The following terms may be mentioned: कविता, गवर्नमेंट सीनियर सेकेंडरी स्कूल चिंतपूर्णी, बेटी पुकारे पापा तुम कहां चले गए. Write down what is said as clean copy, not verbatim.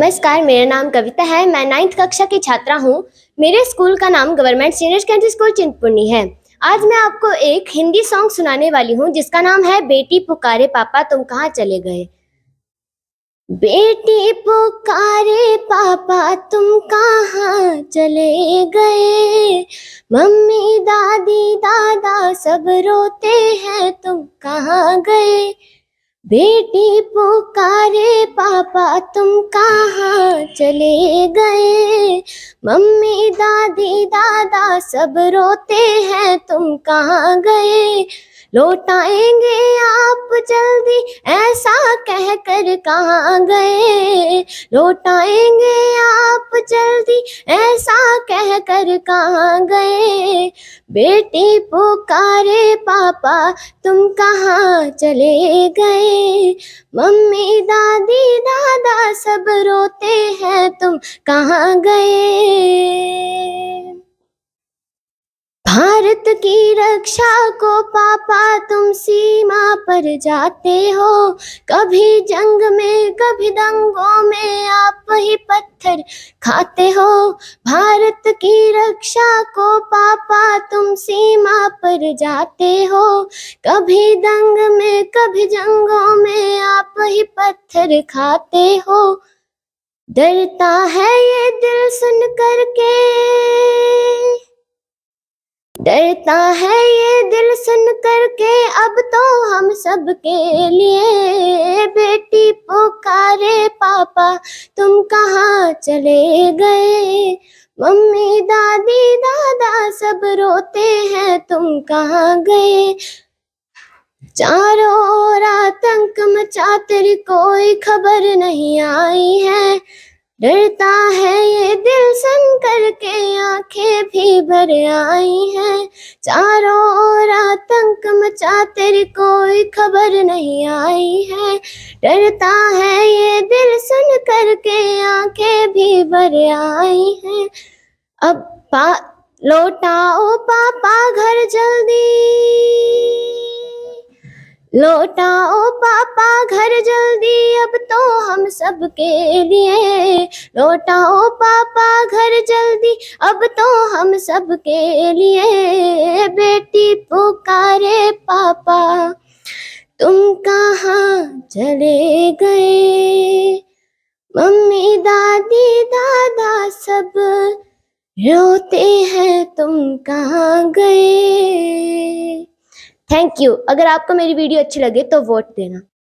नमस्कार, मेरा नाम कविता है। मैं 9th कक्षा की छात्रा हूँ। मेरे स्कूल का नाम गवर्नमेंट सीनियर सेकेंडरी स्कूल चिंतपूर्णी है। आज मैं आपको एक हिंदी सॉन्ग सुनाने वाली हूँ जिसका नाम है बेटी पुकारे पापा तुम कहां चले गए। बेटी पुकारे पापा तुम कहां चले गए, मम्मी दादी दादा सब रोते हैं तुम कहां गए। बेटी पुकारे पापा तुम कहां चले गए, मम्मी दादी दादा सब रोते हैं तुम कहां गए। लौटाएंगे आप जल्दी ऐसा कह कर कहाँ गए, लौटाएंगे आप जल्दी ऐसा कह कर कहाँ गए। बेटी पुकारे पापा तुम कहाँ चले गए, मम्मी दादी दादा सब रोते हैं तुम कहाँ गए। भारत की रक्षा को पापा तुम सीमा पर जाते हो, कभी जंग में कभी दंगों में आप ही पत्थर खाते हो। भारत की रक्षा को पापा तुम सीमा पर जाते हो, कभी दंग में कभी जंगों में आप ही पत्थर खाते हो। डरता है ये दिल सुन करके, डरता है ये दिल सुन करके अब तो हम सब के लिए। बेटी पुकारे पापा तुम कहाँ चले गए, मम्मी दादी दादा सब रोते हैं तुम कहाँ गए। चारों ओर आतंक मचा तेरी कोई खबर नहीं आई है, डरता है ये दिल सुन करके आंखें भी भर आई हैं। चारों ओर आतंक मचा तेरी कोई खबर नहीं आई है, डरता है ये दिल सुन करके आंखें भी भर आई हैं। अब लौटाओ पापा घर जल्दी, लौटाओ पापा घर जल्दी अब तो हम सब के लिए। लौटाओ पापा घर जल्दी अब तो हम सब के लिए। बेटी पुकारे पापा तुम कहाँ चले गए, मम्मी दादी दादा सब रोते हैं तुम कहाँ गए। Thank you. अगर आपको मेरी वीडियो अच्छी लगे तो वोट देना।